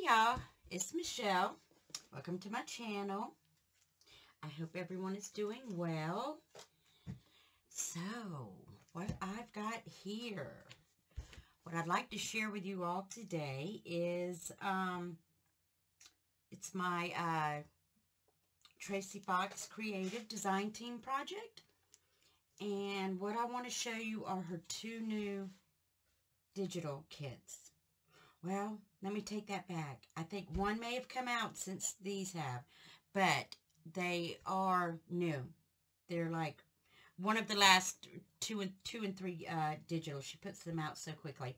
Hey y'all, it's Michelle. Welcome to my channel. I hope everyone is doing well. So, what I've got here, what I'd like to share with you all today is, it's my Tracie Fox Creative Design Team project. And what I want to show you are her two new digital kits. Well, let me take that back. I think one may have come out since these have, but they are new. They're like one of the last two and three digital. She puts them out so quickly.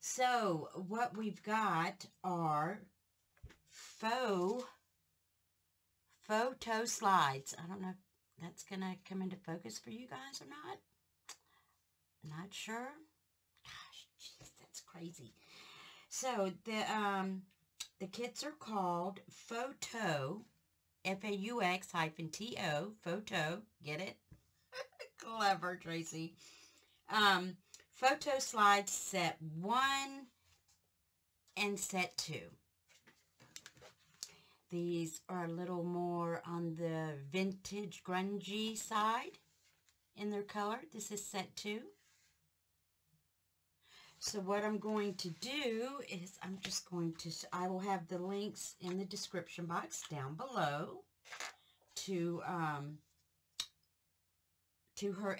So what we've got are Faux-to Slides. I don't know if that's going to come into focus for you guys or not. Not sure. Gosh, geez, that's crazy. So the kits are called Faux-to, F-A-U-X-T-O, Faux-to, get it? Clever, Tracy. Faux-to Slides Set 1 and Set 2. These are a little more on the vintage grungy side in their color. This is Set 2. So what I'm going to do is I will have the links in the description box down below to her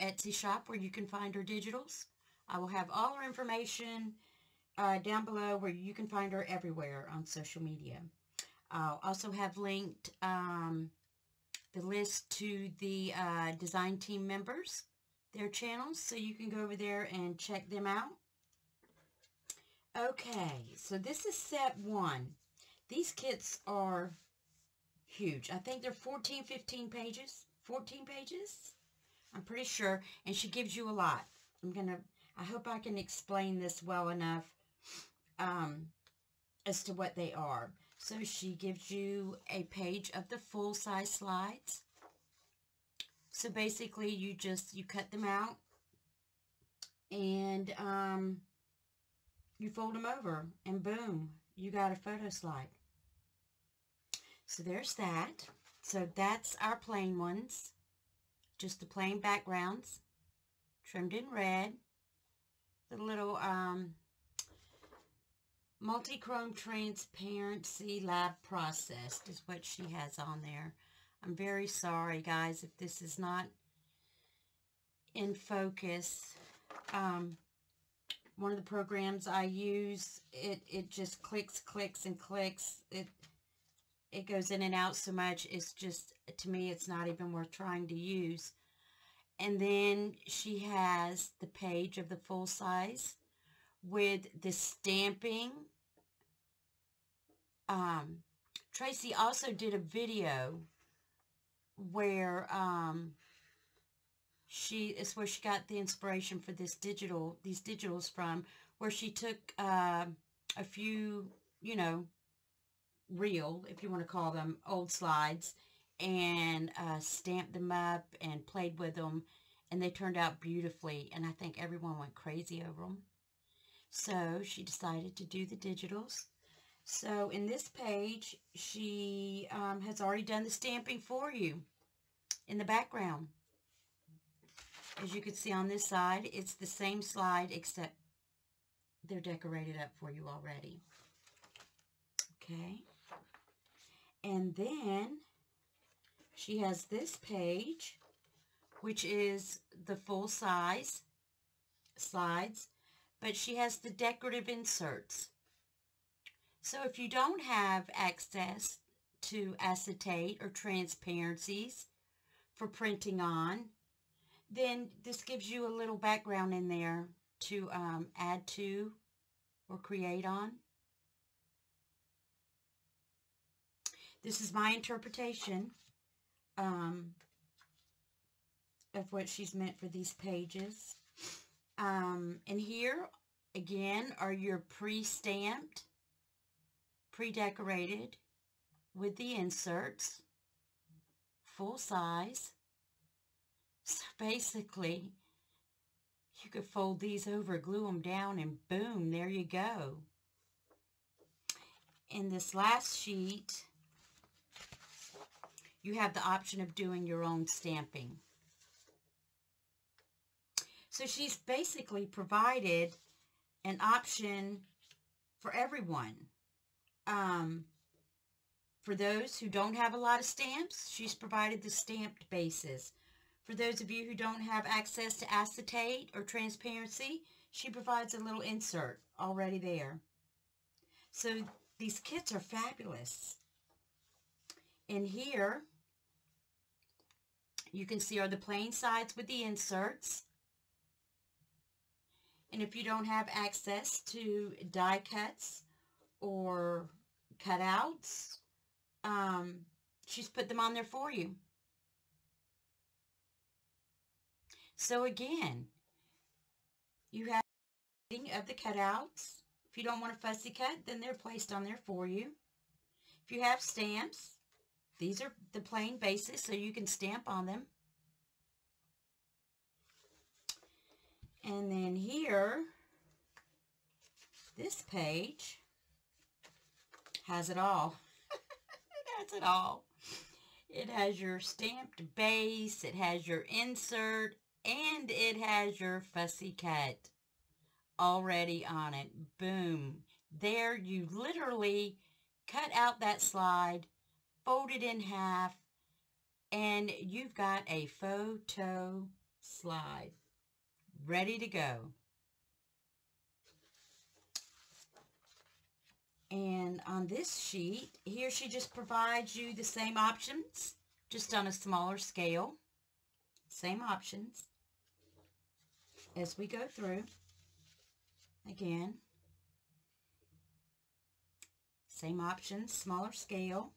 Etsy shop where you can find her digitals. I will have all her information down below where you can find her everywhere on social media. I'll also have linked the list to the design team members, their channels, so you can go over there and check them out. Okay, so this is Set 1. These kits are huge. I think they're 15 pages. 14 pages? I'm pretty sure. And she gives you a lot. I hope I can explain this well enough as to what they are. So she gives you a page of the full-size slides. So basically, you cut them out and, you fold them over and boom, you got a photo slide. So there's that. So that's our plain ones. Just the plain backgrounds. Trimmed in red. The little multi-chrome transparency lab processed is what she has on there. I'm very sorry guys if this is not in focus. One of the programs I use, it just clicks and clicks. It goes in and out so much. It's just, to me, it's not even worth trying to use. And then she has the page of the full size with the stamping. Tracie also did a video where it's where she got the inspiration for these digitals from, where she took a few, real, if you want to call them, old slides, and stamped them up and played with them, and they turned out beautifully, and I think everyone went crazy over them. So she decided to do the digitals. So in this page, she has already done the stamping for you in the background. As you can see on this side, it's the same slide except they're decorated up for you already. Okay. And then she has this page, which is the full size slides, but she has the decorative inserts. So if you don't have access to acetate or transparencies for printing on, then this gives you a little background in there to add to or create on. This is my interpretation of what she's meant for these pages. And here, again, are your pre-stamped, pre-decorated with the inserts, full size. So basically, you could fold these over, glue them down, and boom, there you go. in this last sheet, you have the option of doing your own stamping. So she's basically provided an option for everyone. For those who don't have a lot of stamps, she's provided the stamped bases. For those of you who don't have access to acetate or transparency, she provides a little insert already there. So these kits are fabulous. And here, you can see are the plain sides with the inserts. And if you don't have access to die cuts or cutouts, she's put them on there for you. So again, you have of the cutouts. If you don't want a fussy cut, then they're placed on there for you. If you have stamps, these are the plain bases, so you can stamp on them. And then here, this page has it all. It has it all. It has your stamped base, it has your insert, and it has your fussy cut already on it. Boom. There you literally cut out that slide, fold it in half, and you've got a faux-to slide ready to go. And on this sheet, here she just provides you the same options, just on a smaller scale. Same options as we go through. Again, same options, smaller scale.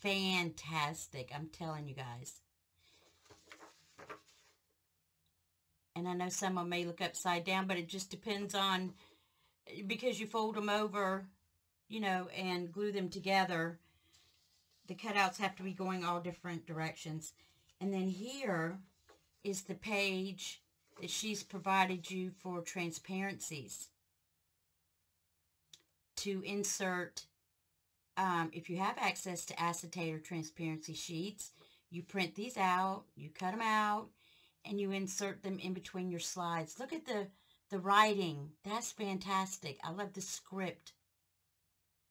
Fantastic, I'm telling you guys. And I know someone may look upside down, but it just depends on, because you fold them over, you know, and glue them together, the cutouts have to be going all different directions. And then here is the page that she's provided you for transparencies to insert. If you have access to acetate or transparency sheets, you print these out, you cut them out, and you insert them in between your slides. Look at the writing. That's fantastic. I love the script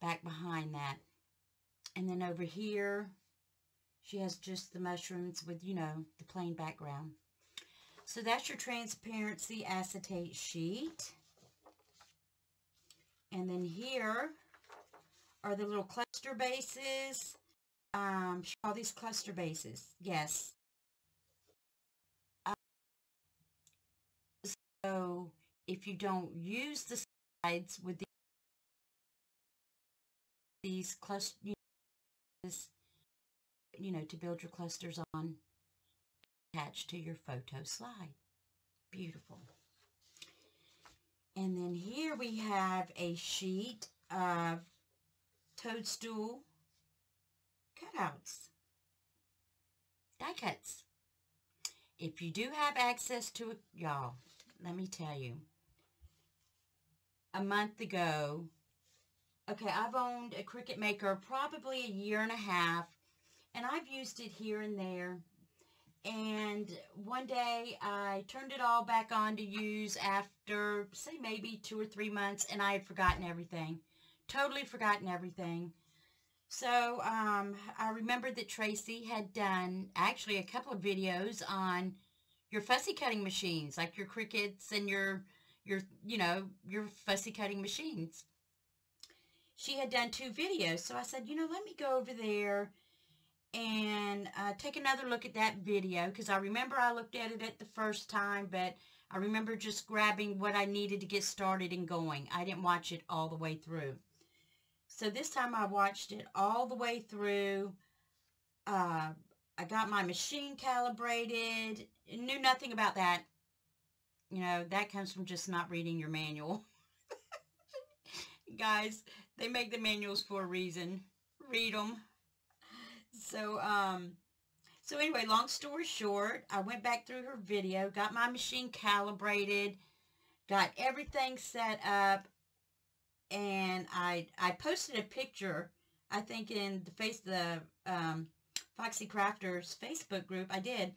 back behind that. And then over here, she has just the mushrooms with, you know, the plain background. So that's your transparency acetate sheet. And then here are the little cluster bases. She calls these cluster bases. Yes. So if you don't use the slides with these cluster, you know, to build your clusters on, attached to your photo slide. Beautiful. And then here we have a sheet of toadstool cutouts, die cuts. If you do have access to it, y'all, let me tell you, a month ago, okay, I've owned a Cricut Maker probably a year and a half, and I've used it here and there, and one day I turned it all back on to use after, say, maybe 2 or 3 months, and I had forgotten everything, totally forgotten everything. So I remembered that Tracie had done actually a couple of videos on your fussy cutting machines, like your Cricut's and your you know, your fussy cutting machines. She had done 2 videos, so I said, you know, let me go over there and take another look at that video, because I remember I looked at it at the first time, but I remember just grabbing what I needed to get started and going. I didn't watch it all the way through. So this time I watched it all the way through. I got my machine calibrated, knew nothing about that. You know, that comes from just not reading your manual. Guys, they make the manuals for a reason. Read them. So, so anyway, long story short, I went back through her video, got my machine calibrated, got everything set up, and I posted a picture, I think, in the Foxy Crafters Facebook group. I did.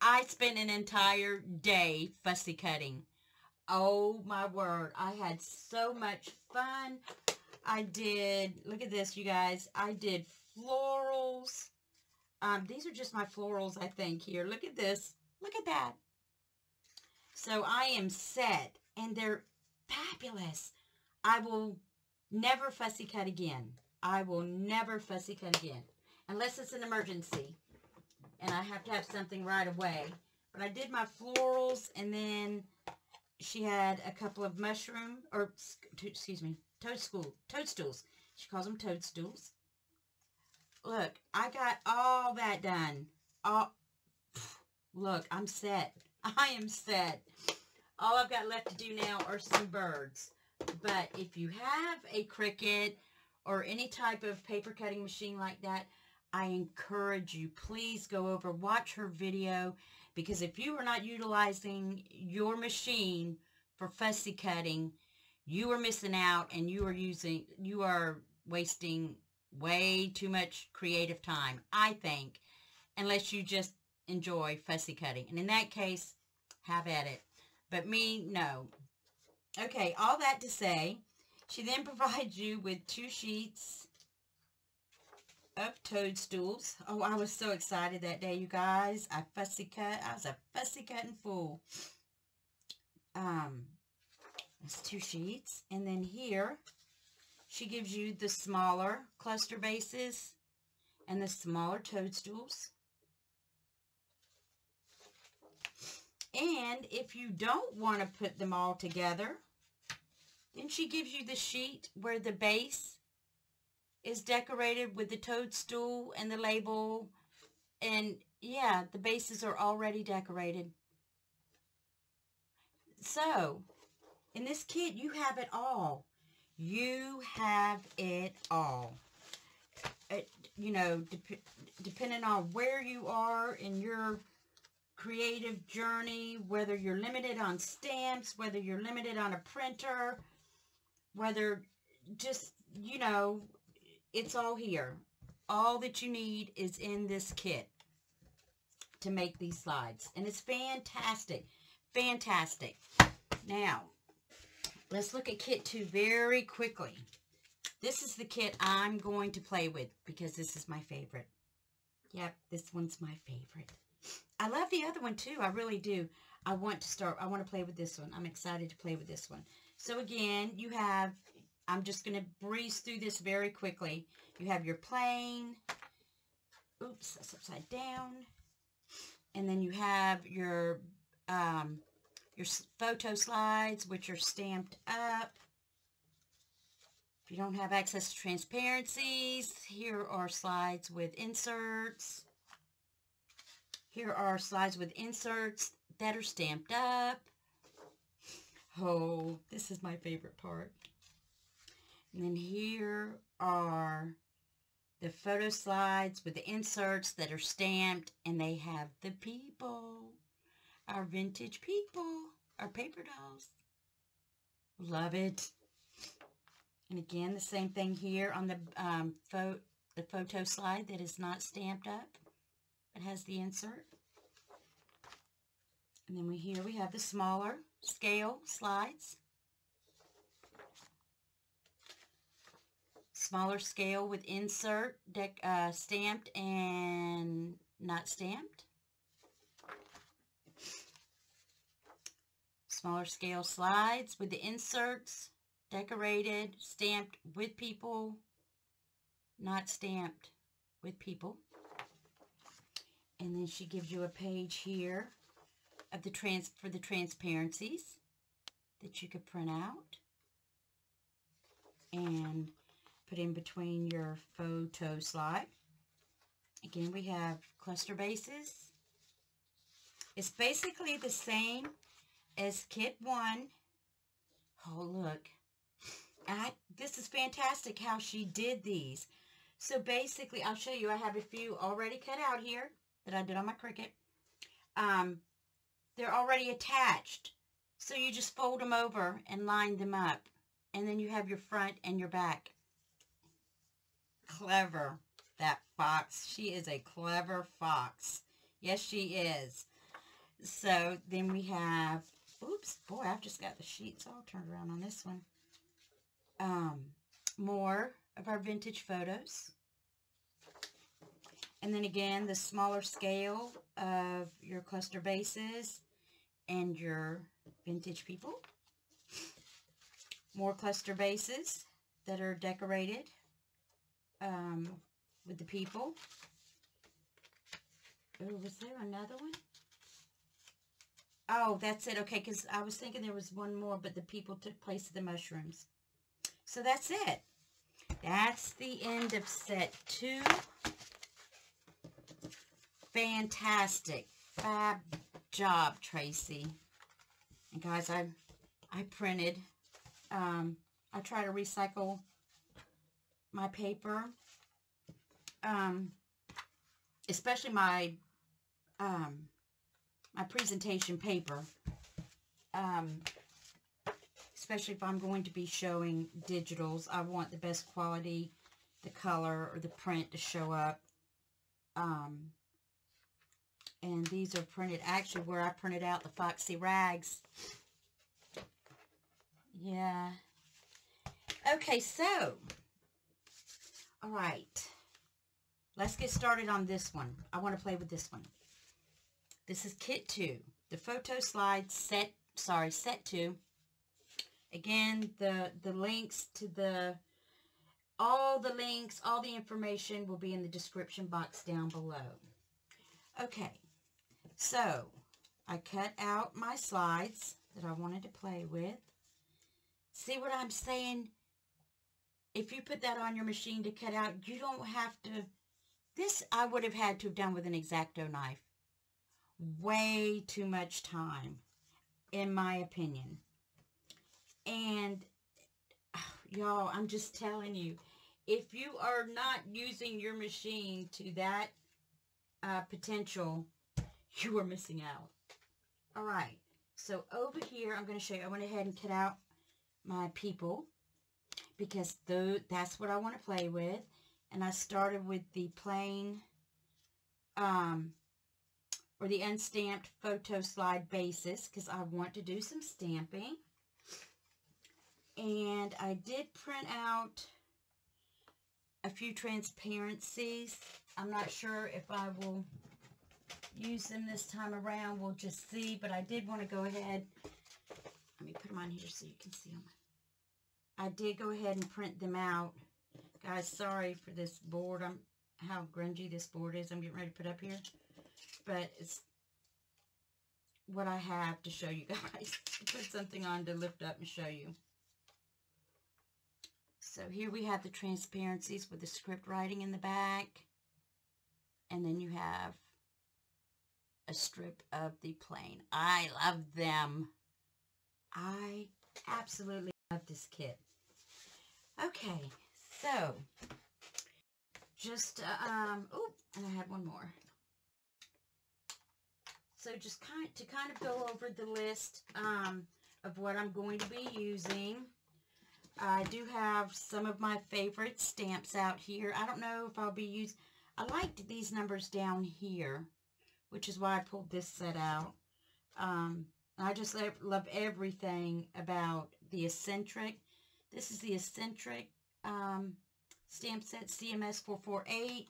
I spent an entire day fussy cutting. Oh my word, I had so much fun. I did, look at this, you guys, I did florals. These are just my florals, I think, here. Look at this. Look at that. So I am set, and they're fabulous. I will never fussy cut again. I will never fussy cut again, unless it's an emergency, and I have to have something right away. But I did my florals, and then she had a couple of mushroom, or excuse me, toadstools. She calls them toadstools. Look, I got all that done. Look, I'm set. I am set. All I've got left to do now are some birds. But if you have a Cricut or any type of paper cutting machine like that, I encourage you, please go over, watch her video, because if you are not utilizing your machine for fussy cutting, you are missing out, and you are wasting way too much creative time, I think, unless you just enjoy fussy cutting. And in that case, have at it. But me, no. Okay, all that to say, she then provides you with 2 sheets of toadstools. Oh, I was so excited that day, you guys. I fussy cut. I was a fussy cutting fool. That's 2 sheets. And then here, she gives you the smaller cluster bases and the smaller toadstools. And if you don't want to put them all together, then she gives you the sheet where the base is decorated with the toadstool and the label. And yeah, the bases are already decorated. So, in this kit, you have it all. You have it all. You know, depending on where you are in your creative journey, whether you're limited on stamps, whether you're limited on a printer, whether just, you know, it's all here. All that you need is in this kit to make these slides. And it's fantastic. Fantastic. Now, let's look at kit 2 very quickly. This is the kit I'm going to play with because this is my favorite. Yep, this one's my favorite. I love the other one too. I really do. I want to play with this one. I'm excited to play with this one. So again, you have, I'm just going to breeze through this very quickly. You have your plane. Oops, that's upside down. And then you have your photo slides, which are stamped up. If you don't have access to transparencies, here are slides with inserts. Here are slides with inserts that are stamped up. Oh, this is my favorite part. And then here are the photo slides with the inserts that are stamped, and they have the people, our vintage people, our paper dolls. Love it. And again, the same thing here on the photo slide that is not stamped up. It has the insert. And then here we have the smaller scale slides. Smaller scale with insert, stamped and not stamped. Smaller scale slides with the inserts, decorated, stamped with people, not stamped with people. And then she gives you a page here of the transparencies that you could print out and put in between your photo slide. Again, we have cluster bases. It's basically the same as kit 1. Oh, look. This is fantastic how she did these. So basically, I'll show you. I have a few already cut out here that I did on my Cricut. They're already attached. So you just fold them over and line them up. And then you have your front and your back. Clever, that fox. She is a clever fox. Yes, she is. So then we have, oops, boy, I've just got the sheets all turned around on this one. More of our vintage photos. And then again, the smaller scale of your cluster bases and your vintage people. More cluster bases that are decorated with the people. Oh, was there another one? Oh, that's it. Okay, because I was thinking there was one more, but the people took place of the mushrooms. So that's it. That's the end of set 2. Fantastic. Fab job, Tracie. And guys, I printed. I try to recycle my paper. Especially my my presentation paper. Especially if I'm going to be showing digitals, I want the best quality, the color, or the print to show up. And these are printed, actually, where I printed out the Foxy Rags. Yeah. Okay, so. All right. Let's get started on this one. I want to play with this one. This is Kit 2. The Faux-to Slides set 2. Again, the links to all the information will be in the description box down below. Okay, so I cut out my slides that I wanted to play with. See what I'm saying? If you put that on your machine to cut out, you don't have to. This I would have had to have done with an X-Acto knife. Way too much time, in my opinion. And, y'all, I'm just telling you, if you are not using your machine to that potential, you are missing out. All right. So, over here, I'm going to show you. I went ahead and cut out my people because that's what I want to play with. And I started with the plain or the unstamped photo slide basis because I want to do some stamping. And I did print out a few transparencies. I'm not sure if I will use them this time around. We'll just see. But I did want to go ahead. Let me put them on here so you can see them. I did go ahead and print them out. Guys, sorry for this board. How grungy this board is. I'm getting ready to put up here. But it's what I have to show you guys. Put something on to lift up and show you. So here we have the transparencies with the script writing in the back. And then you have a strip of the plain. I love them. I absolutely love this kit. Okay, so just, oh, and I had one more. So just kind of go over the list of what I'm going to be using. I do have some of my favorite stamps out here. I don't know if I'll be using. I liked these numbers down here, which is why I pulled this set out. I just love everything about the Eccentric. This is the Eccentric stamp set, CMS-448.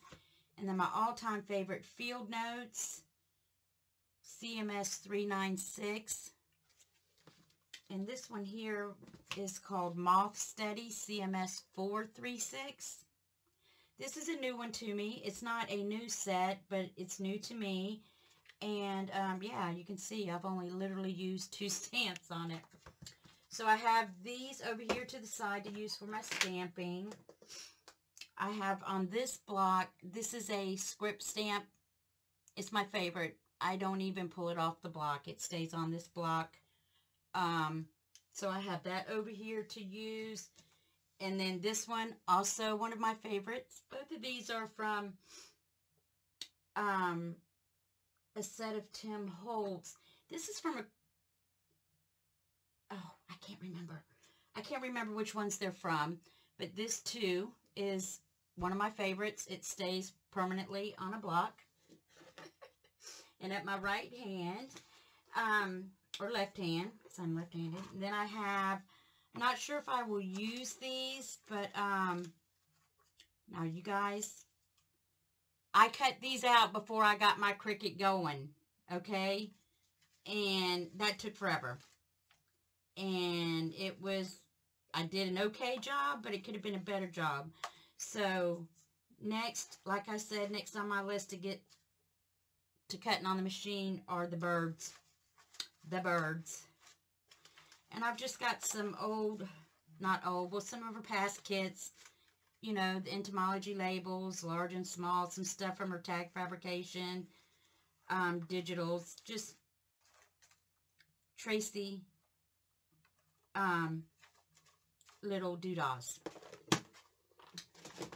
And then my all-time favorite, Field Notes, CMS-396. And this one here is called Moth Study, CMS-436. This is a new one to me. It's not a new set, but it's new to me. And, yeah, you can see I've only literally used 2 stamps on it. So I have these over here to the side to use for my stamping. I have on this block, this is a script stamp. It's my favorite. I don't even pull it off the block. It stays on this block. So I have that over here to use. And then this one, also one of my favorites. Both of these are from a set of Tim Holtz. This is from a I can't remember which ones they're from, but this too is one of my favorites. It stays permanently on a block. And at my right hand, or left hand, because I'm left-handed. Then I have, I'm not sure if I will use these, but now you guys, I cut these out before I got my Cricut going, okay? And that took forever. And it was, I did an okay job, but it could have been a better job. So next, like I said, next on my list to get to cutting on the machine are the birds. The birds. And I've just got some old, not old, well, some of her past kits. You know, the entomology labels, large and small, some stuff from her tag fabrication, digitals, just Tracie little doodahs.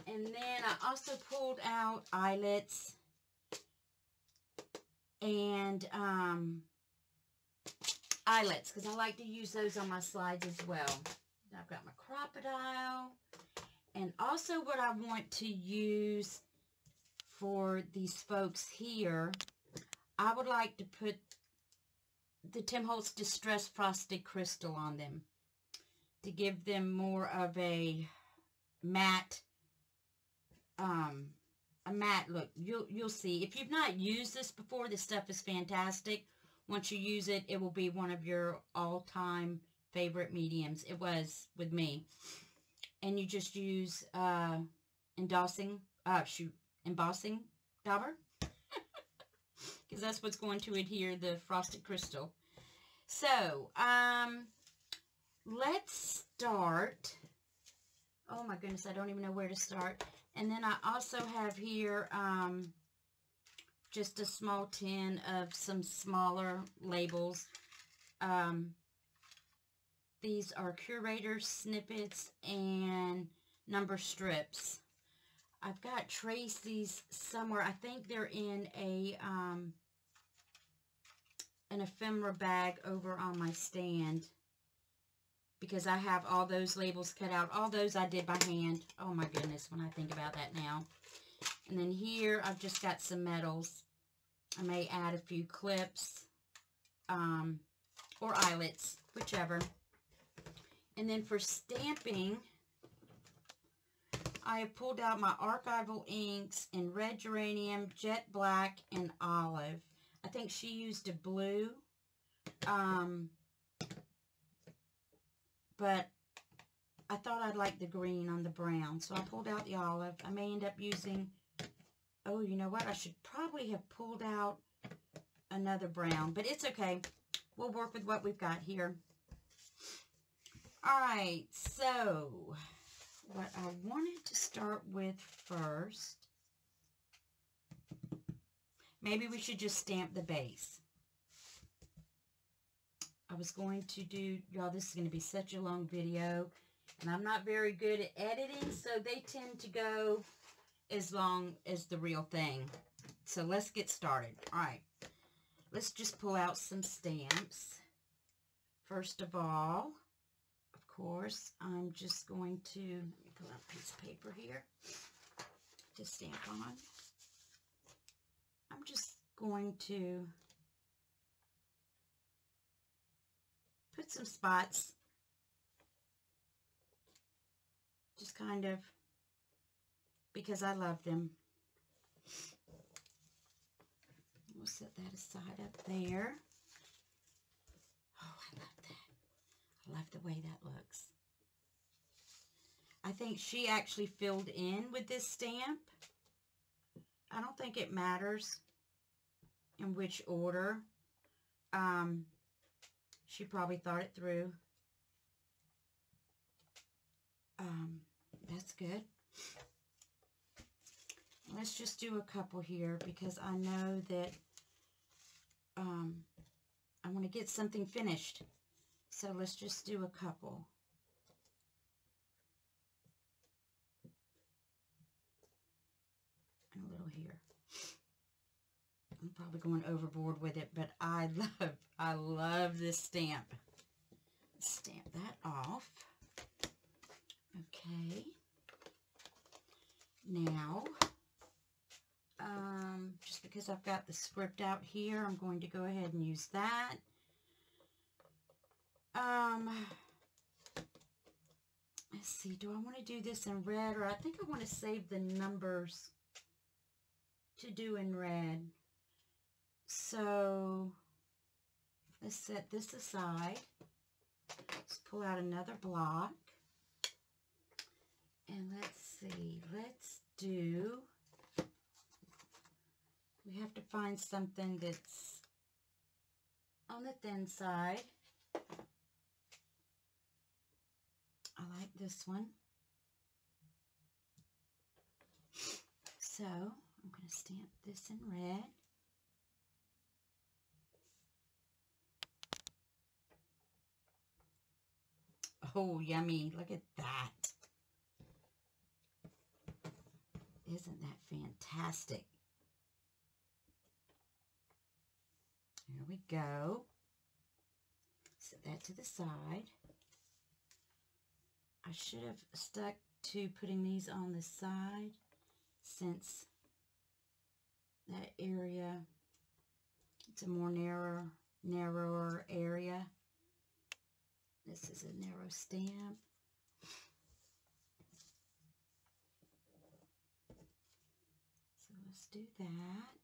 And then I also pulled out eyelets and eyelets, because I like to use those on my slides as well. I've got my crocodile. And also what I want to use for these folks here, I would like to put the Tim Holtz Distress Frosted Crystal on them to give them more of a matte look. You'll see. If you've not used this before, this stuff is fantastic. Once you use it, it will be one of your all-time favorite mediums. It was with me. And you just use embossing dauber, because that's what's going to adhere the frosted crystal. So, let's start. Oh my goodness, I don't even know where to start. And then I also have here just a small tin of some smaller labels. These are curator snippets and number strips. I've got Tracie's somewhere. I think they're in a an ephemera bag over on my stand, because I have all those labels cut out. All those I did by hand. Oh my goodness, when I think about that now. And then here I've just got some medals. I may add a few clips or eyelets, whichever. And then for stamping, I have pulled out my archival inks in red geranium, jet black, and olive. I think she used a blue. But I thought I'd like the green on the brown. So I pulled out the olive. I may end up using, oh, you know what? I should probably have pulled out another brown. But it's okay. We'll work with what we've got here. All right, so what I wanted to start with first, maybe we should just stamp the base. I was going to do, y'all, this is going to be such a long video, and I'm not very good at editing, so they tend to go as long as the real thing. So let's get started. All right, let's just pull out some stamps. First of all, course, I'm just going to, let me pull out a piece of paper here to stamp on. I'm just going to put some spots, just kind of because I love them. We'll set that aside up there. Oh, I love that. I love the way that looks. I think she actually filled in with this stamp. I don't think it matters in which order. She probably thought it through. That's good. Let's just do a couple here, because I know that I want to get something finished. So let's just do a couple. And a little here. I'm probably going overboard with it, but I love this stamp. Stamp that off. Okay. Now, just because I've got the script out here, I'm going to go ahead and use that. Let's see, do I want to do this in red, or I think I want to save the numbers to do in red. So let's set this aside. Let's pull out another block. And let's see, let's do, we have to find something that's on the thin side. I like this one. So I'm going to stamp this in red. Oh, yummy. Look at that. Isn't that fantastic? There we go. Set that to the side. I should have stuck to putting these on the side since that area, it's a more narrower area. This is a narrow stamp. So let's do that.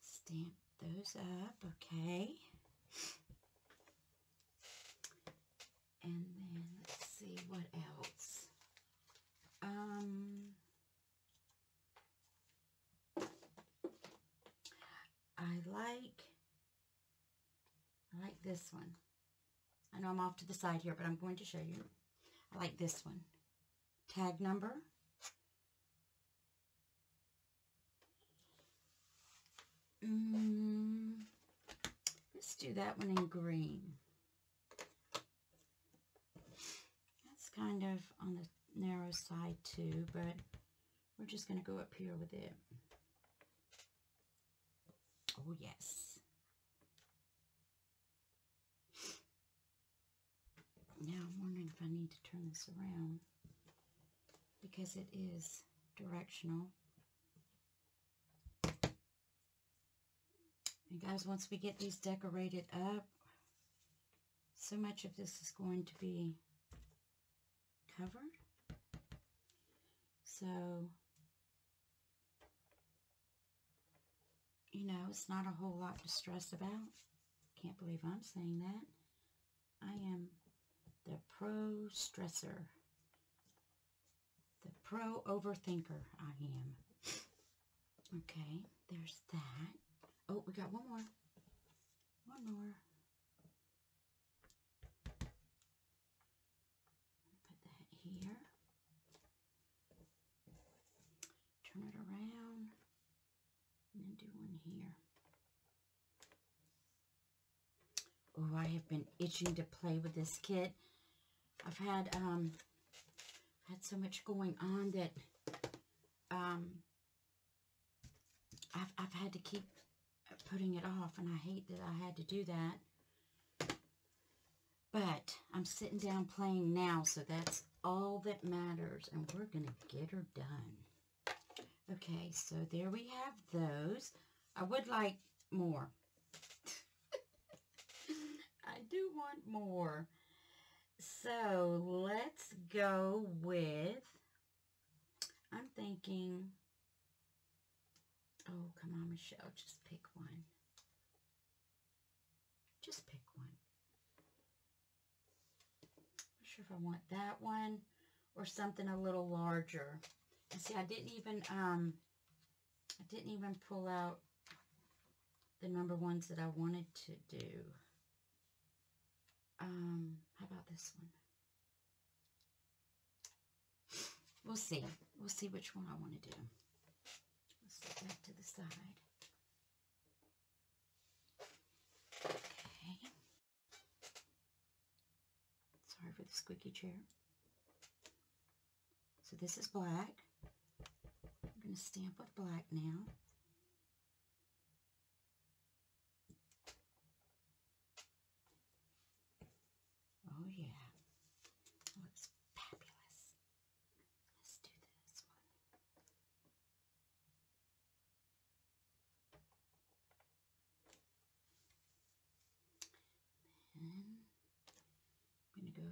Stamp those up, okay. And then let's see what else. I like this one. I know I'm off to the side here, but I'm going to show you. I like this one. Tag number. Let's do that one in green. Kind of on the narrow side too, but we're just going to go up here with it. Oh yes. Now I'm wondering if I need to turn this around because it is directional. And guys, once we get these decorated up, so much of this is going to be covered. So, you know, it's not a whole lot to stress about. Can't believe I'm saying that. I am the pro stressor, the pro overthinker. I am. Okay, there's that. Oh, we got one more. One more. Here. Turn it around and then do one here. Oh, I have been itching to play with this kit. I've had had so much going on that I've had to keep putting it off, and I hate that I had to do that. But I'm sitting down playing now, so that's all that matters, and we're gonna get her done. Okay, so there we have those. I would like more. I do want more. So let's go with, I'm thinking, oh come on Michelle, just pick one. Just pick one. If I want that one or something a little larger. And see, I didn't even pull out the number ones that I wanted to do. How about this one? We'll see. We'll see which one I want to do. Let's get back to the side. For the squeaky chair. So this is black. I'm going to stamp with black now.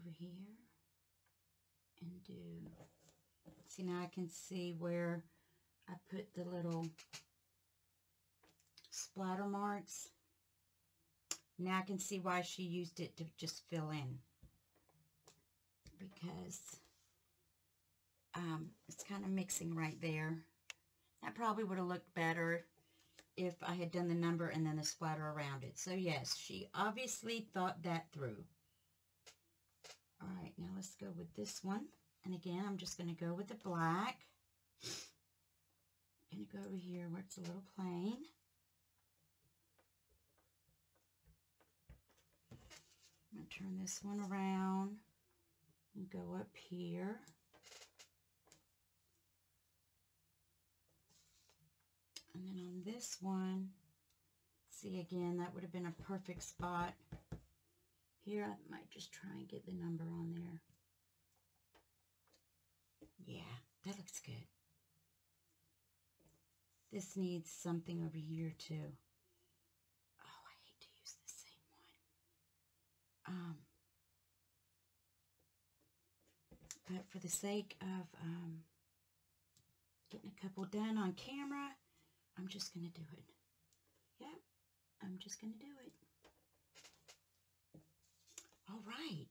over here and do, see now I can see where I put the little splatter marks. Now I can see why she used it to just fill in, because it's kind of mixing right there. That probably would have looked better if I had done the number and then the splatter around it. So yes, she obviously thought that through. All right, now let's go with this one. And again, I'm just going to go with the black. I'm going to go over here where it's a little plain. I'm going to turn this one around and go up here. And then on this one, see again, that would have been a perfect spot. Here, I might just try and get the number on there. Yeah, that looks good. This needs something over here, too. Oh, I hate to use the same one. But for the sake of getting a couple done on camera, I'm just going to do it. Yep, I'm just going to do it. All right.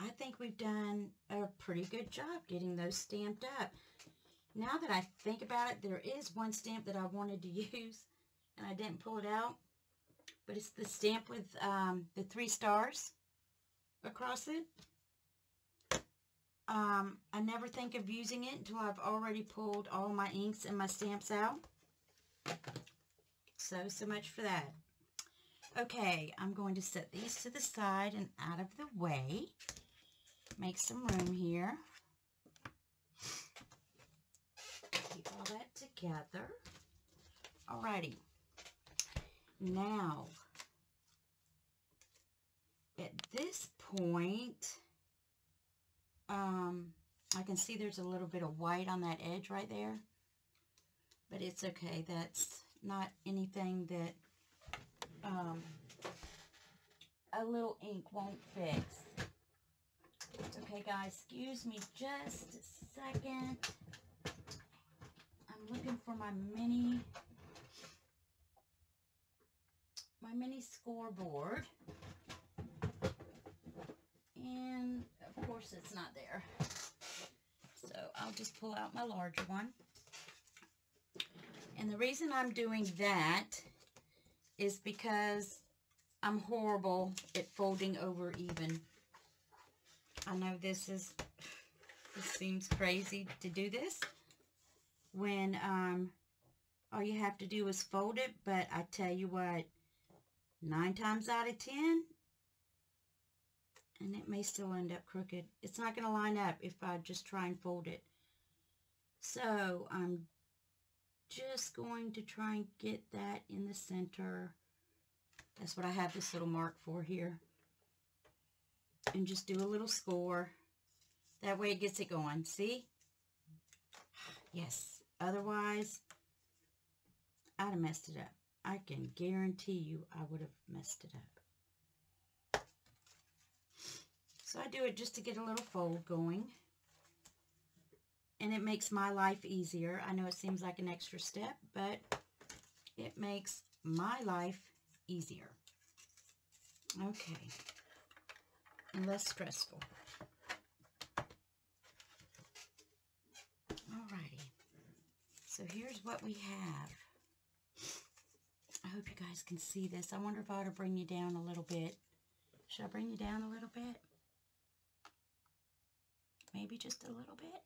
I think we've done a pretty good job getting those stamped up. Now that I think about it, there is one stamp that I wanted to use, and I didn't pull it out. But it's the stamp with the 3 stars across it. I never think of using it until I've already pulled all my inks and my stamps out. So much for that. Okay, I'm going to set these to the side and out of the way. Make some room here. Keep all that together. Alrighty. Now, at this point, I can see there's a little bit of white on that edge right there, but it's okay. That's not anything that a little ink won't fix. Okay, guys, excuse me just a second. I'm looking for my mini scoreboard. And, of course, it's not there. So, I'll just pull out my larger one. And the reason I'm doing that is because I'm horrible at folding over even. I know this seems crazy to do this, when all you have to do is fold it, but I tell you what, 9 times out of 10, and it may still end up crooked. It's not going to line up if I just try and fold it. So I'm just going to try and get that in the center. That's what I have this little mark for here. And just do a little score. That way it gets it going. See? Yes. Otherwise, I'd have messed it up. I can guarantee you I would have messed it up. So I do it just to get a little fold going. And it makes my life easier. I know it seems like an extra step, but it makes my life easier. Okay. And less stressful. Alrighty. So here's what we have. I hope you guys can see this. I wonder if I ought to bring you down a little bit. Should I bring you down a little bit? Maybe just a little bit,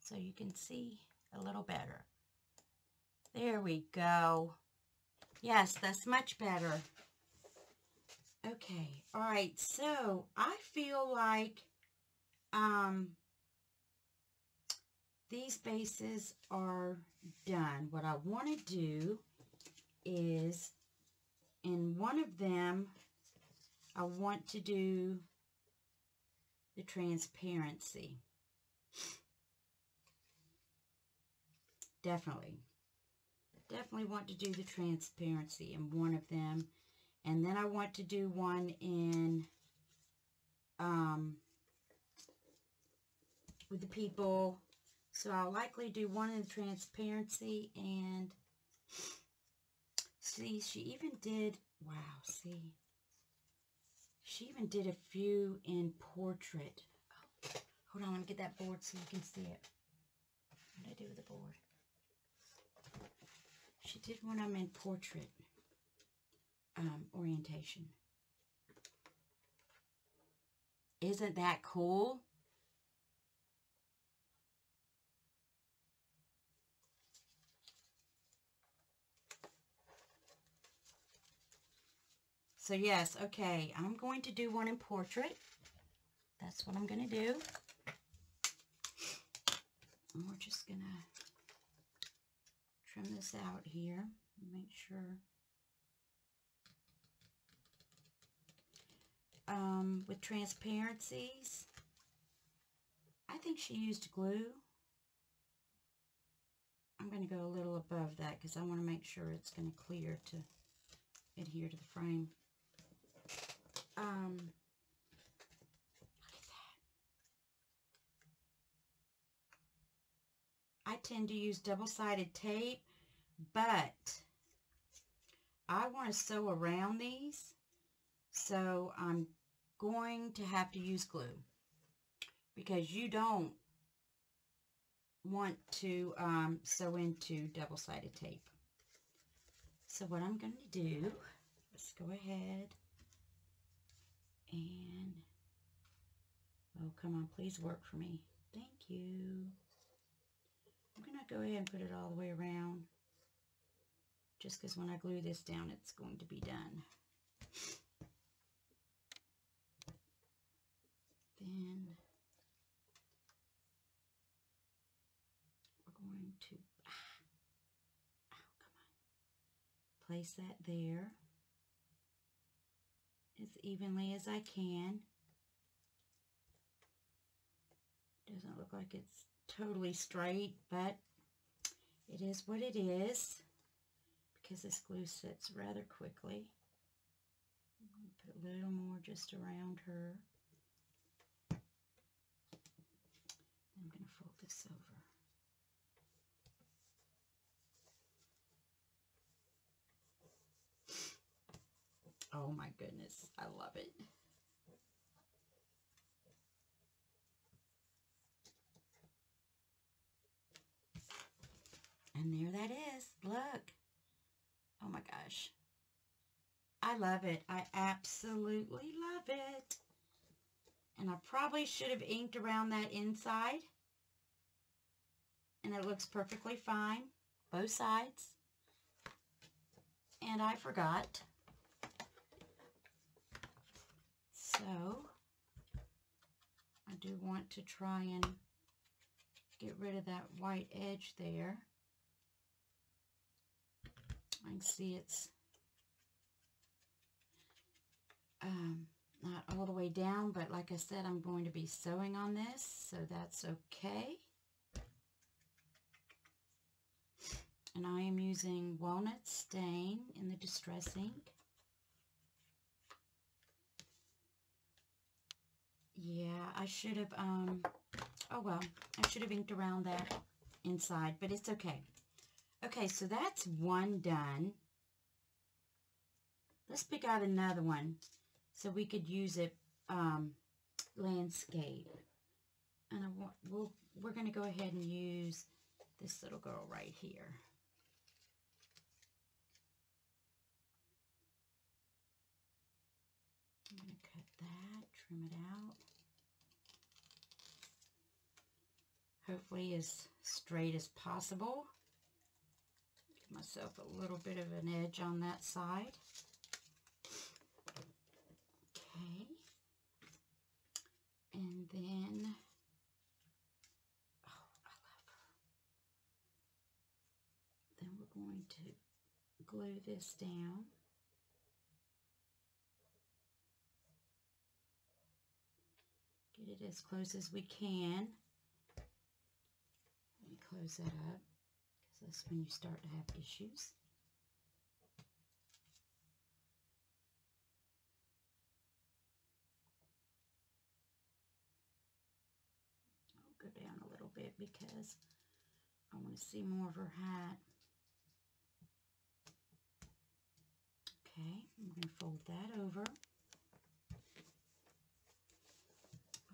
so you can see a little better. There we go. Yes, that's much better. Okay, all right, so I feel like these bases are done. What I want to do is, in one of them, I want to do the transparency. Definitely want to do the transparency in one of them. And then I want to do one in with the people. So I'll likely do one in transparency and see, she even did, wow, see, she even did a few in portrait. Oh, hold on, let me get that board so you can see it. What did I do with the board? She did one of them in portrait orientation. Isn't that cool? So yes, okay, I'm going to do one in portrait. That's what I'm going to do. And we're just going to trim this out here. Make sure. With transparencies, I think she used glue. I'm going to go a little above that because I want to make sure it's going to clear to adhere to the frame. Look at that. I tend to use double-sided tape, but I want to sew around these, so I'm going to have to use glue because you don't want to sew into double-sided tape. So what I'm going to do, let's go ahead. And, oh, come on, please work for me. Thank you. I'm going to go ahead and put it all the way around. Just because when I glue this down, it's going to be done. Then, we're going to, oh, come on. Place that there. As evenly as I can. Doesn't look like it's totally straight, but it is what it is because this glue sets rather quickly. I'm going to put a little more just around her. I'm going to fold this over. Oh my goodness, I love it. And there that is, look. Oh my gosh. I love it, I absolutely love it. And I probably should have inked around that inside. And it looks perfectly fine, both sides. And I forgot. So, I do want to try and get rid of that white edge there. I can see it's not all the way down, but like I said, I'm going to be sewing on this, so that's okay. And I am using Walnut Stain in the Distress Ink. Yeah, I should have, oh well, I should have inked around that inside, but it's okay. Okay, so that's one done. Let's pick out another one so we could use it, landscape. And I want, we're going to go ahead and use this little girl right here. I'm going to cut that, trim it out. Hopefully as straight as possible. Give myself a little bit of an edge on that side. Okay. And then, oh, I love her. Then we're going to glue this down. Get it as close as we can. Let me close that up, because that's when you start to have issues. down a little bit because I want to see more of her hat. Okay, I'm going to fold that over.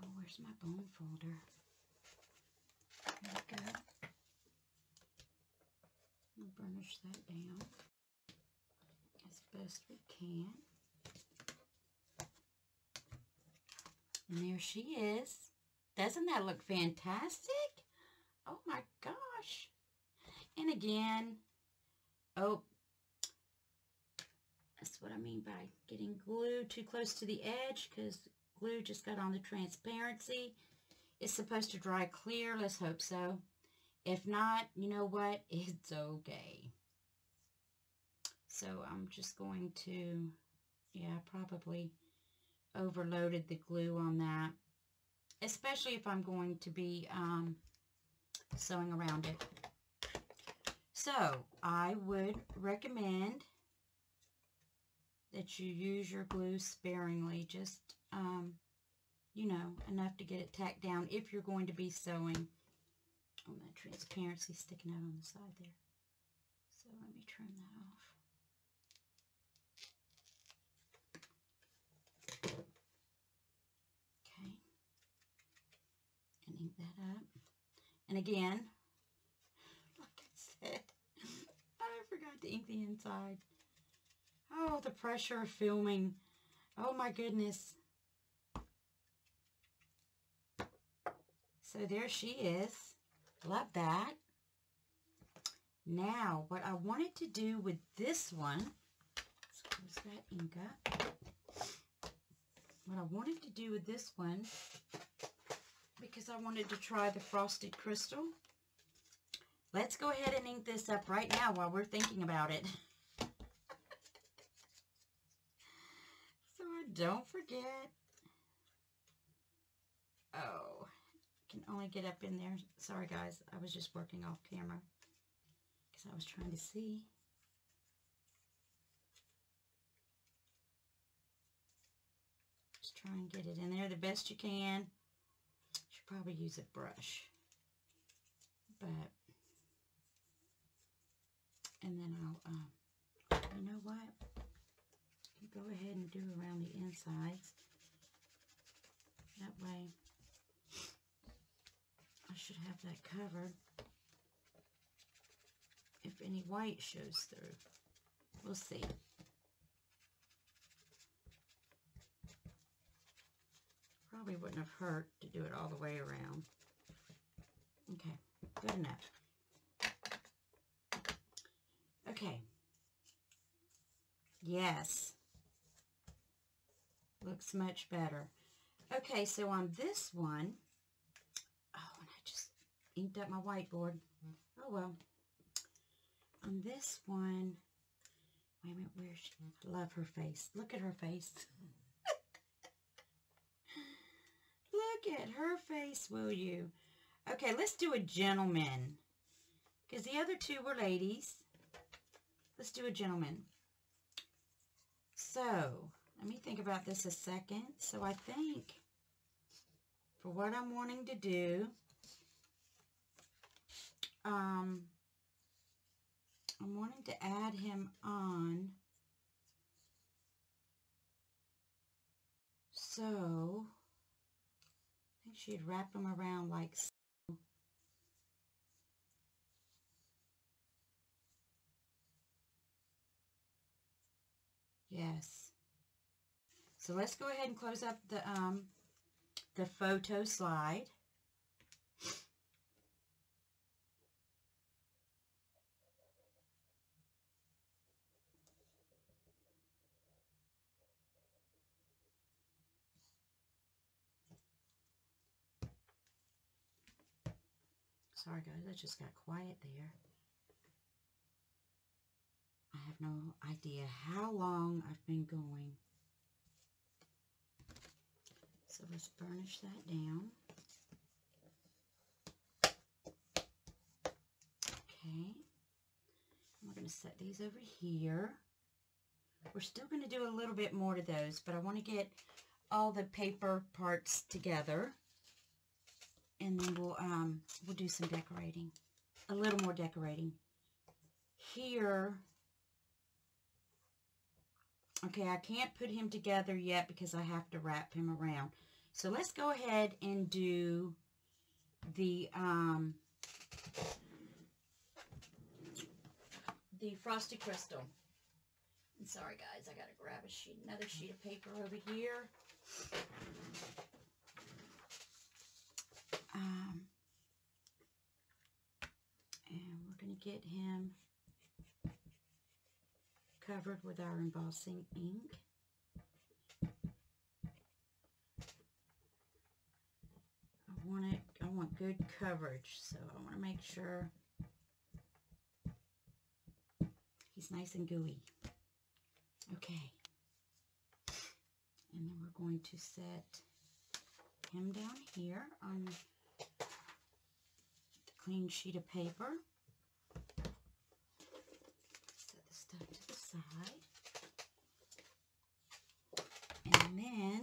Oh, where's my bone folder? There we go. We'll burnish that down as best we can. And there she is. Doesn't that look fantastic? Oh my gosh. And again, oh, that's what I mean by getting glue too close to the edge, because glue just got on the transparency. It's supposed to dry clear. Let's hope so. If not, you know what? It's okay. So I'm just going to, yeah, I probably overloaded the glue on that, especially if I'm going to be sewing around it. So I would recommend that you use your glue sparingly, just, you know, enough to get it tacked down if you're going to be sewing. Oh, that transparency sticking out on the side there. So let me turn that off. Okay. And ink that up. And again, like I said, I forgot to ink the inside. Oh, the pressure of filming. Oh my goodness. So there she is. Love that. Now, what I wanted to do with this one, let's close that ink up. What I wanted to do with this one, because I wanted to try the frosted crystal, let's go ahead and ink this up right now while we're thinking about it. So I don't forget. Oh, I can only get up in there. Sorry guys, I was just working off camera because I was trying to see. Just try and get it in there the best you can. Should probably use a brush, but and then I'll you know what? Go ahead and do around the insides. That way I should have that covered if any white shows through. We'll see. Probably wouldn't have hurt to do it all the way around. Okay, good enough. Okay. Yes. Looks much better. Okay, so on this one, oh, and I just inked up my whiteboard. Oh, well. On this one, wait a minute, where is she? I love her face. Look at her face. Look at her face, will you? Okay, let's do a gentleman, because the other two were ladies. Let's do a gentleman. So, let me think about this a second. So I think for what I'm wanting to do, I'm wanting to add him on. So I think she'd wrap him around like so. Yes. So let's go ahead and close up the photo slide. Sorry guys, I just got quiet there. I have no idea how long I've been going. So let's burnish that down. Okay. We're going to set these over here. We're still going to do a little bit more to those, but I want to get all the paper parts together. and then we'll do some decorating, a little more decorating here. Okay, I can't put him together yet because I have to wrap him around. So let's go ahead and do the Frosty Crystal. I'm sorry, guys. I got to grab another sheet of paper over here. And we're going to get him covered with our embossing ink. I want good coverage, so I want to make sure he's nice and gooey. Okay. And then we're going to set him down here on a clean sheet of paper. Set the stuff to the side. And then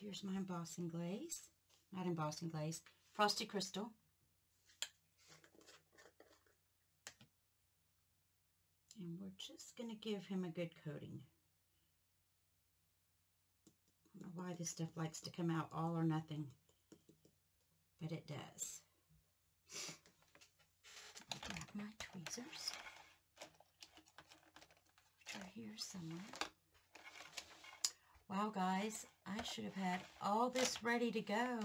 here's my embossing glaze. Not embossing glaze. Frosty Crystal. And we're just going to give him a good coating. I don't know why this stuff likes to come out all or nothing, but it does. I'll grab my tweezers, which are here somewhere. Wow, guys, I should have had all this ready to go.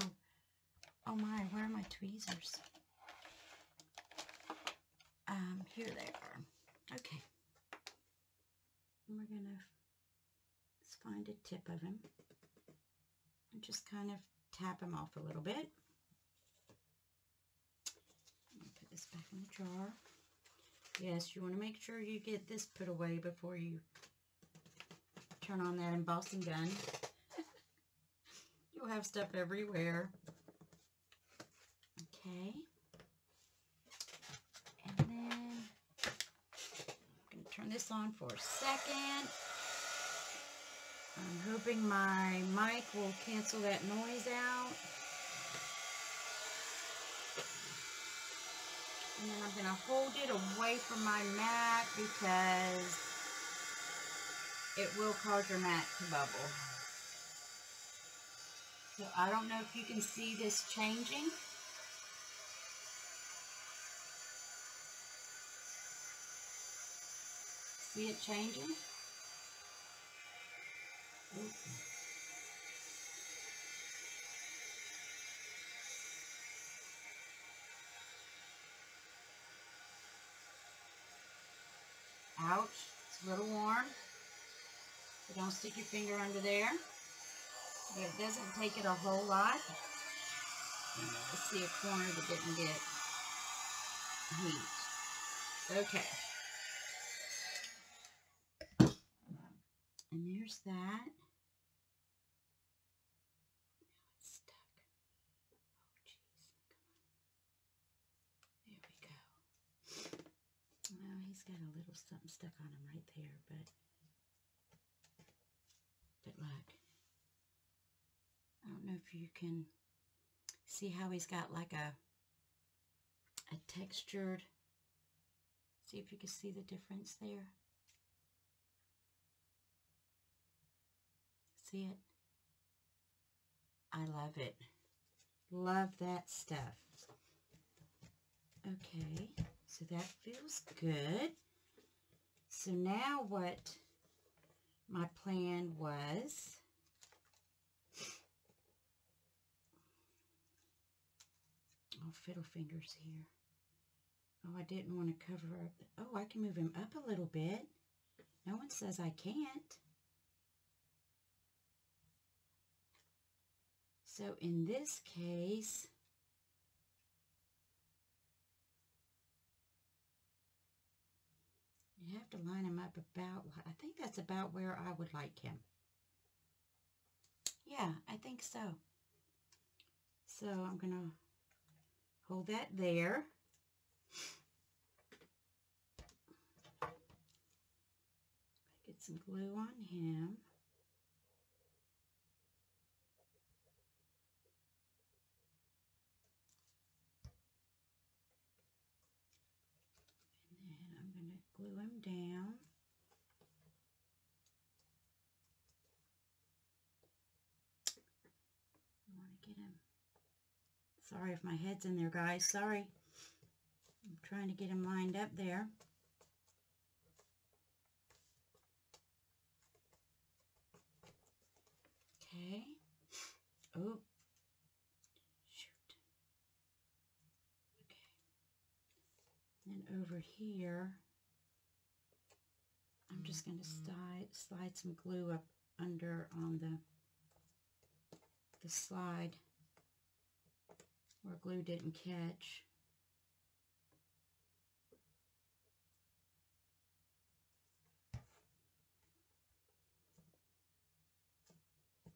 Oh my, where are my tweezers? Here they are. Okay. And we're going to, let's find a tip of him and just kind of tap him off a little bit. I'm going to put this back in the jar. Yes, you want to make sure you get this put away before you turn on that embossing gun. You'll have stuff everywhere. Okay. And then I'm going to turn this on for a second. I'm hoping my mic will cancel that noise out. And then I'm going to hold it away from my mat because it will cause your mat to bubble. So I don't know if you can see this changing. See it changing? Oops. Ouch, it's a little warm. So don't stick your finger under there. But it doesn't take it a whole lot. Let's see a corner that didn't get heat. Okay. And there's that. Now it's stuck. Oh, jeez. Come on. There we go. Well, he's got a little something stuck on him right there, but... But look, I don't know if you can see how he's got like a textured, see if you can see the difference there. See it? I love it. Love that stuff. Okay, so that feels good. So now what? My plan was fiddle fingers here. Oh, I didn't want to cover up. Oh, I can move him up a little bit. No one says I can't. So in this case, you have to line him up about, I think that's about where I would like him. Yeah, I think so. So I'm going to hold that there. Get some glue on him. glue them down. I want to get them. Sorry if my head's in there, guys. Sorry. I'm trying to get them lined up there. Okay. Oh. Shoot. Okay. Then over here, I'm just going to slide some glue up under on the slide where glue didn't catch.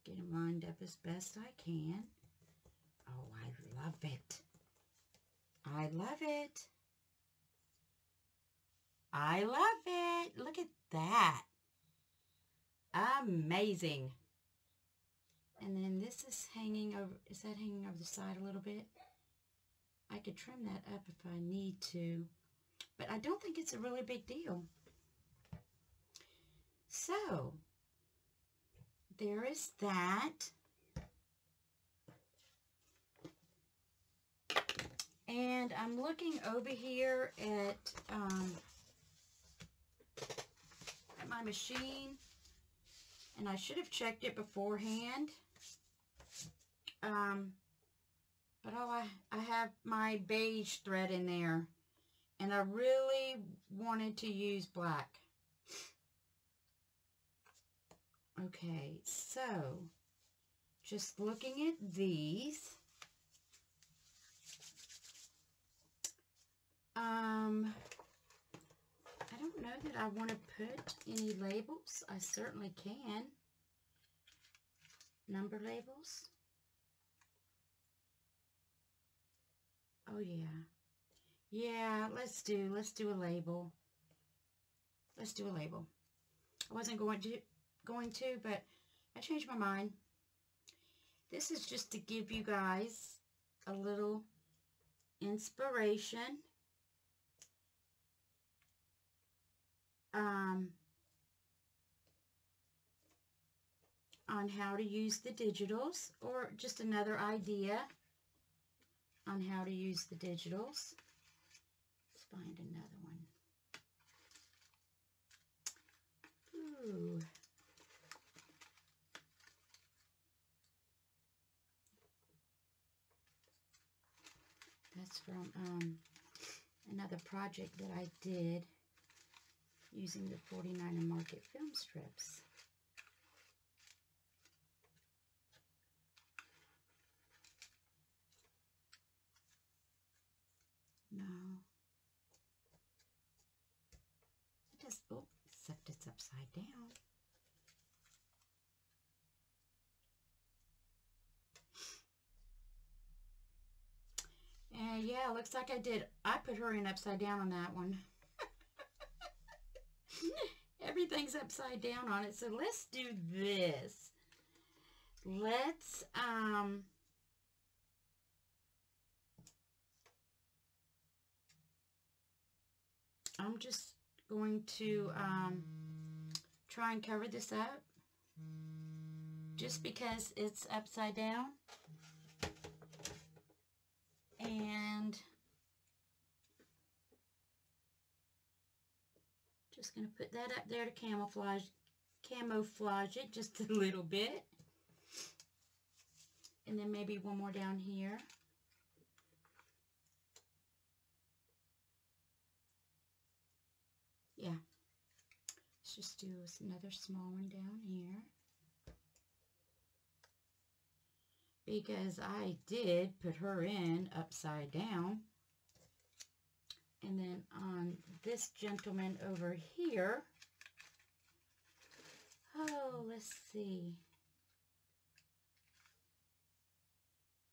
Get them lined up as best I can. Oh, I love it. I love it. I love it. Look at that. Amazing. And then this is hanging over, is that hanging over the side a little bit? I could trim that up if I need to, but I don't think it's a really big deal. So, there is that. And I'm looking over here at my machine, and I should have checked it beforehand. But oh, I have my beige thread in there, and I really wanted to use black. Okay, so just looking at these, I don't know that I want to put any labels. I certainly can. Number labels. Oh yeah. Yeah, let's do a label. Let's do a label. I wasn't going to, but I changed my mind. This is just to give you guys a little inspiration. On how to use the digitals, or just another idea on how to use the digitals. Let's find another one. Ooh. That's from another project that I did using the 49er Market Film Strips. No. It does, oh, except it's upside down. Yeah, looks like I did. I put her in upside down on that one. Everything's upside down on it, so let's do this. Let's I'm just going to try and cover this up just because it's upside down, and just going to put that up there to camouflage it just a little bit. And then maybe one more down here. Yeah. Let's just do another small one down here. Because I did put her in upside down. And then on this gentleman over here, oh, let's see.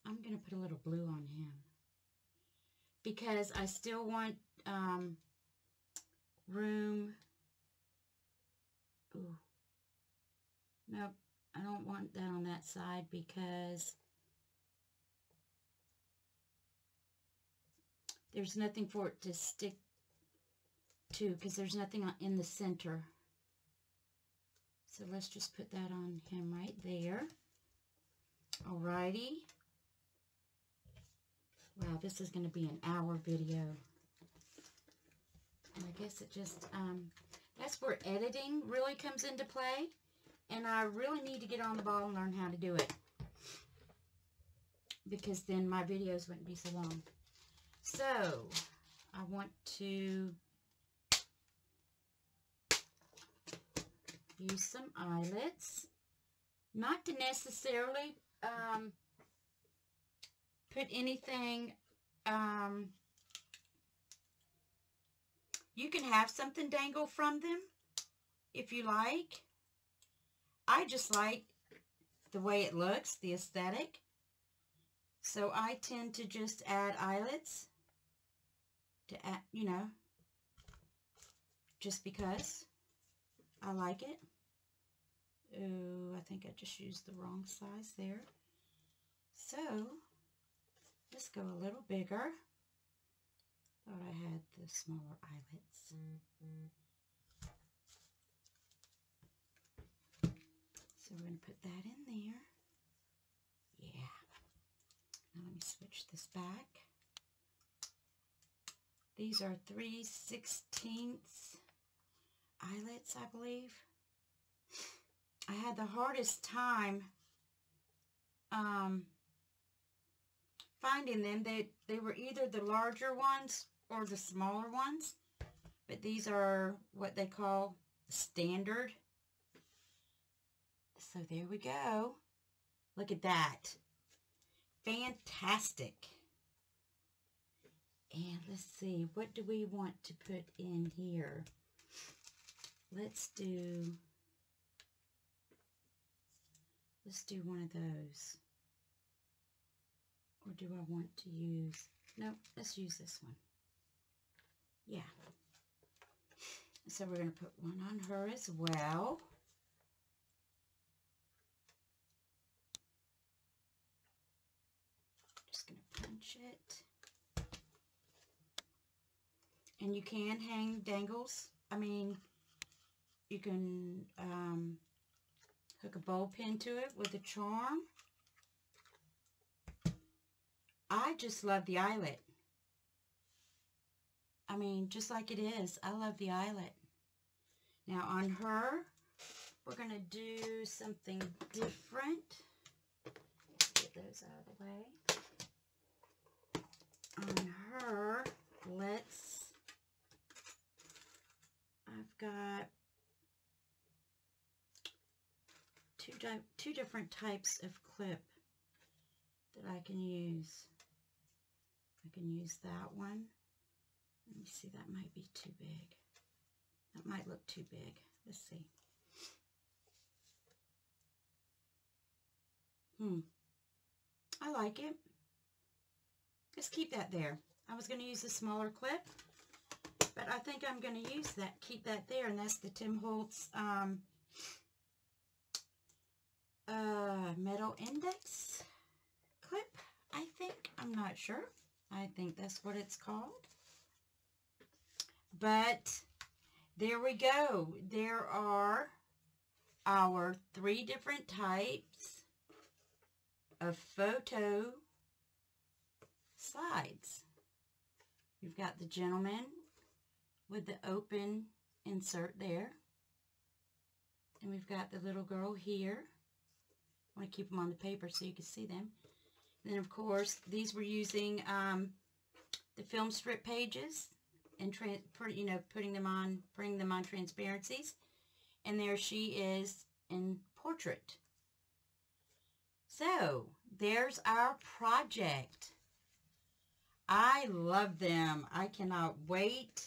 I'm going to put a little blue on him because I still want room. Ooh. Nope, I don't want that on that side because there's nothing for it to stick too, because there's nothing in the center. So let's just put that on him right there. Alrighty. Wow, this is going to be an hour video. And I guess it just, that's where editing really comes into play. And I really need to get on the ball and learn how to do it, because then my videos wouldn't be so long. So, I want to use some eyelets. Not to necessarily put anything, you can have something dangle from them if you like. I just like the way it looks, the aesthetic. So I tend to just add eyelets to add, you know, just because I like it. Oh, I think I just used the wrong size there. So let's go a little bigger. Thought I had the smaller eyelets. So we're going to put that in there. Yeah. Now let me switch this back. These are 3/16 eyelets, I believe. I had the hardest time finding them. They were either the larger ones or the smaller ones. But these are what they call standard. So there we go. Look at that. Fantastic. And let's see, what do we want to put in here? Let's do one of those. Or do I want to use, no, let's use this one. Yeah. So we're going to put one on her as well. Just going to punch it. And you can hang dangles. I mean, you can hook a bowl pin to it with a charm. I just love the eyelet. I mean, just like it is, I love the eyelet. Now on her, we're going to do something different. Get those out of the way. On her, let's... I've got two different types of clip that I can use. I can use that one. Let me see, that might be too big. That might look too big. Let's see. I like it. Let's keep that there. I was going to use a smaller clip, but I think I'm going to use that, keep that there, and that's the Tim Holtz metal index clip, I think. I'm not sure. I think that's what it's called. But there we go. There are our three different types of photo slides. We've got the gentleman with the open insert there. And we've got the little girl here. I want to keep them on the paper so you can see them. And then, of course, these were using the film strip pages and, you know, putting them on transparencies. And there she is in portrait. So, there's our project. I love them. I cannot wait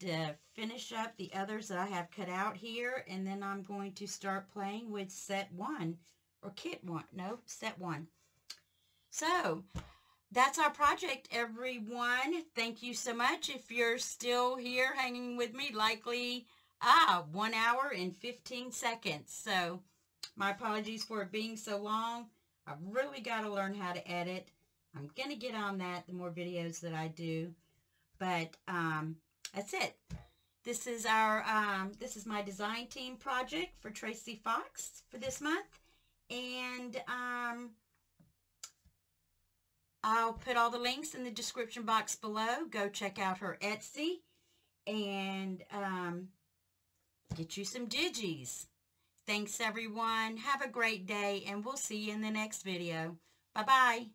to finish up the others that I have cut out here, and then I'm going to start playing with set one, or kit one, no, set one. So that's our project, everyone. Thank you so much. If you're still here hanging with me, likely 1 hour and 15 seconds, so my apologies for it being so long. I've really got to learn how to edit. I'm gonna get on that the more videos that I do, but That's it. This is our this is my design team project for Tracie Fox for this month, and I'll put all the links in the description box below. Go check out her Etsy and get you some digis. Thanks everyone. Have a great day, and we'll see you in the next video. Bye bye.